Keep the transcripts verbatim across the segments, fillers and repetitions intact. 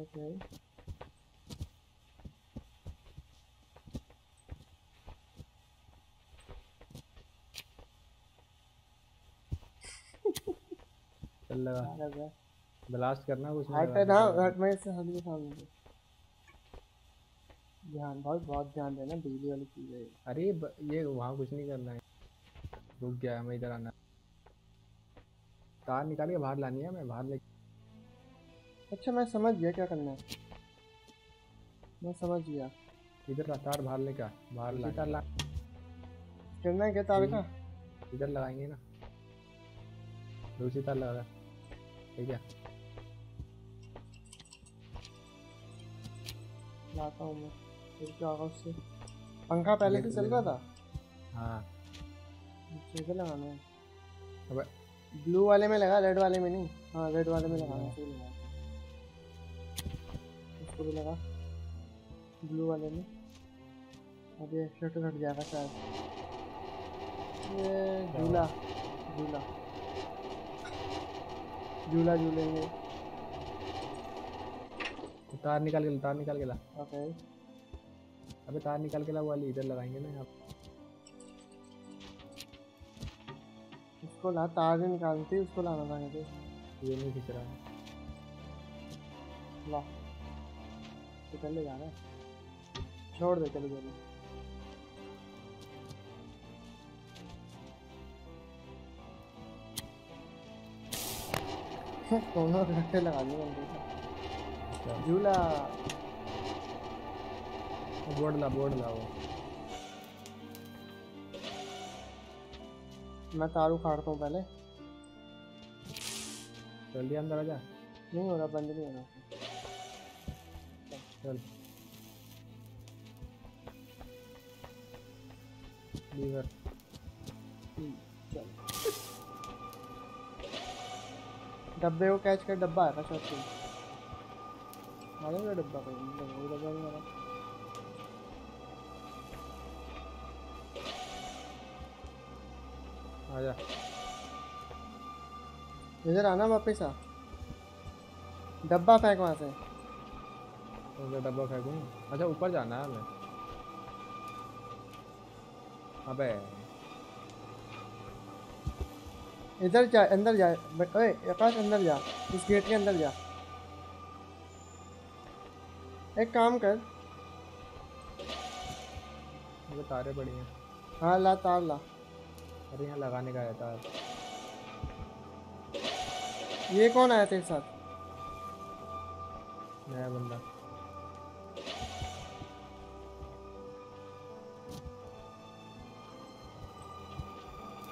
Okay. चल लगा blast करना कुछ हट ना हट मैं से हम सामने ध्यान बहुत बहुत ध्यान देना बिजली वाली चीज है। अरे ये वहाँ कुछ नहीं करना है, रुक गया है, मैं इधर आना। तार निकाल के बाहर लानी है, मैं बाहर ले। अच्छा मैं समझ गया क्या करना है, मैं समझ गया। इधर का तार बाहर लेकर बाहर ला तार ला करना है क्या? तार का इधर लगाएंगे ना, दूसरी तार लगा ठीक है। लाता हूँ मैं फिर क्या होगा उससे? पंखा पहले भी चल रहा था। हाँ इधर लगाना है, अब ब्लू वाले में लगा, रेड वाले में नहीं। हाँ रेड वाले में लगाना है, सही लगा। इसको भी लगा ब्लू वाले में, अब ये शर्ट घट जाएगा शायद। ये झूला झूला झूला झूलेंगे। तार निकाल के तार निकाल के ला। ओके अबे तार निकाल के ला वाली इधर लगाएंगे ना। आप इसको ला, तार निकालते उसको लाना चाहिए। ये नहीं खींच रहा, ला चले जाना है, छोड़ दे चले जाना। दोनों रखे लगा दिए झूला। बोर्ड ला बोर्ड ला। वो मैं तारू उखाड़ता हूँ पहले। जल्दी अंदर आ जा, नहीं हो रहा बंद नहीं हो रहा। चल लीवर चल डब्बे को कैच कर। डब्बा है शायद से मारे का डब्बा कोई नहीं लगा मेरा। आजा इधर आना वापस आ। डब्बा फेंक वहाँ से। डब्बा फेंकूं? अच्छा ऊपर जाना है हमें। अबे इधर जा, अंदर जा। ओए आकाश अंदर जा, इस गेट के अंदर जा। एक काम कर, मुझे तारे पड़ी हैं। हाँ ला तार ला। अरे यहाँ लगाने का है तार। ये कौन आया तेरे साथ? नया बंदा।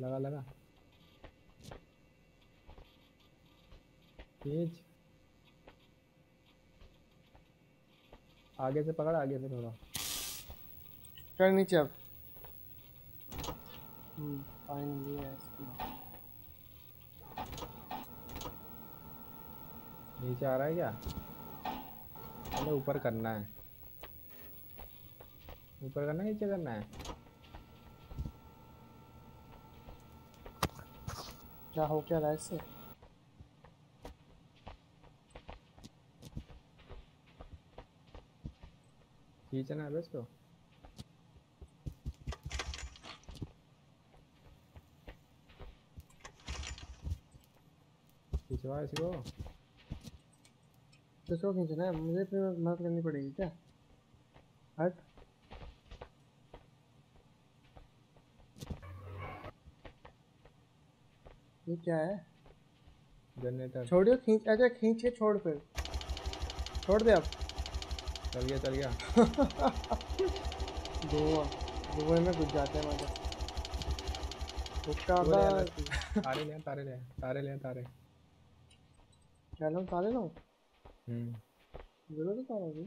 लगा लगा तेज। आगे से पकड़, आगे से थोड़ा कर नीचे। अब नीचे आ रहा है क्या? अरे ऊपर करना है, ऊपर करना है, नीचे करना है। क्या हो क्या रहा है इससे? खींचना है बस। तो खींचवा इसको, किसको खींचना है? मुझे फिर मदद करनी पड़ेगी क्या? हट ये क्या है? जनरेटर छोड़ियो। खींच अच्छा खींच के छोड़, फिर छोड़ दे। अब चल गया चल गया। गोवा गोवा में कुछ जाते हैं मजा। तारे ले तारे ले तारे ले तारे क्या लो? तारे लो। हम्म Yo creo que están aquí.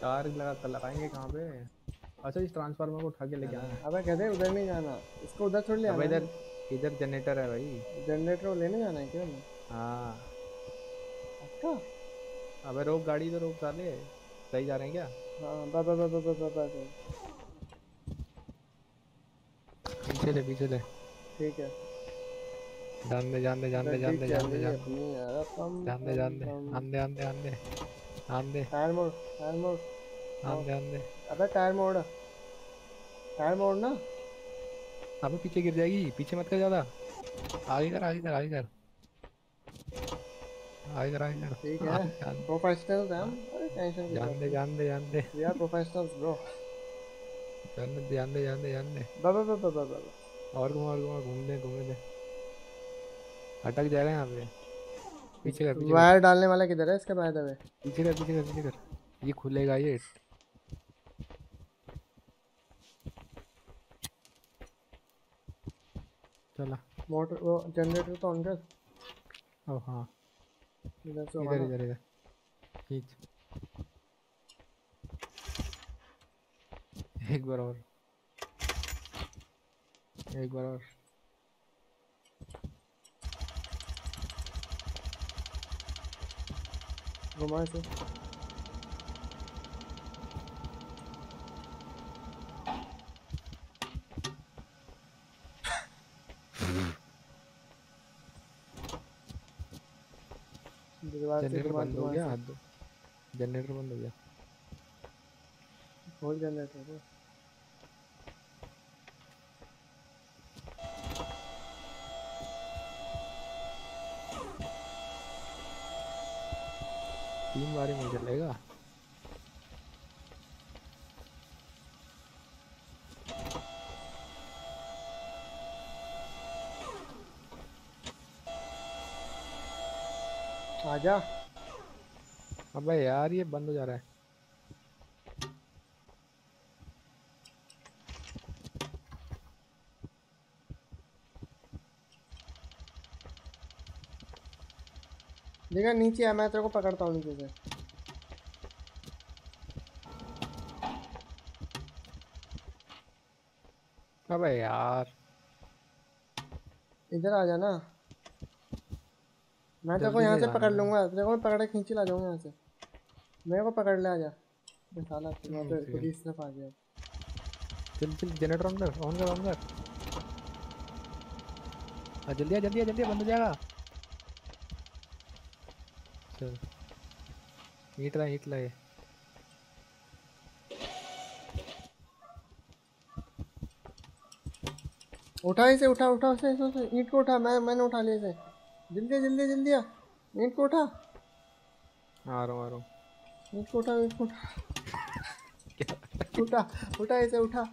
तार लगा लगाएंगे कहाँ पे अच्छा इस ट्रांसफार्मर को उठा के लेके आना अबे कहते उधर नहीं जाना इसको उधर छोड़ ले इधर इधर जनरेटर है भाई जनरेटर लेने जाना है क्या मैं हाँ अच्छा अबे रोक गाड़ी तो रोक साले सही जा रहे हैं क्या हाँ बा बा बा बा बा बा पीछे ले पीछे ले ठीक है जान दे जान दे जान दे जान दे जान दे जान दे जान दे आन दे आन दे आन दे आन दे टायर मोड़ टायर मोड़ आन दे आन दे अबे टायर मोड़ टायर मोड़ ना अबे पीछे गिर जाएगी पीछे मत कर ज्यादा आगे कर आगे कर आगे कर आगे कर आगे कर ठीक है प्रोफेशनल हैं अरे टेंशन जान दे जान दे जान दे यार प्रोफेशनल्स ब्रो जान दे जान दे जान दे जान दे बा बा बा बा बा और घुमा और घुमा घूम दे घूम दे अटक जा रहे हैं यहां पे पीछे कर पीछे वायर डालने वाला किधर है इसका वायर दबे पीछे कर पीछे कर पीछे कर ये खुलेगा ये चला मोटर वो जनरेटर तो ऑन कर ओ हां इधर से इधर इधर इधर ठीक एक बार और एक बार और घुमा से जनरेटर बंद हो गया हाथ दो जनरेटर बंद हो गया खोल जनरेटर तीन बारी में चलेगा आजा अबे यार ये बंद हो जा रहा है देखा नीचे आया मैं तेरे को पकड़ता हूँ नीचे से अबे यार इधर आ जाना मैं तेरे को यहाँ से पकड़ लूँगा तेरे को मैं पकड़ के खींच ला जाऊँगा यहाँ से मेरे को पकड़ ले आजा मैं साला पुलिस तरफ आ गया चल चल जनरेटर ऑन कर ऑन कर ऑन कर जल्दी आ जल्दी आ जल्दी बंद हो जाएगा चल हीट ला हीट ला ये उठा इसे उठा उठा उसे इसे हीट को उठा मैं मैंने उठा लिया इसे जल्दी जल्दी जल्दी आ नीट को उठा आ रहा हूँ आ रहा हूँ नीट को उठा नीट को उठा उठा उठा इसे उठा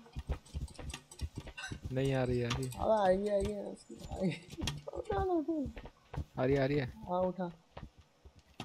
नहीं आ रही है अब आएगी आएगी उठा ना उठा आ रही आ रही है हाँ उठा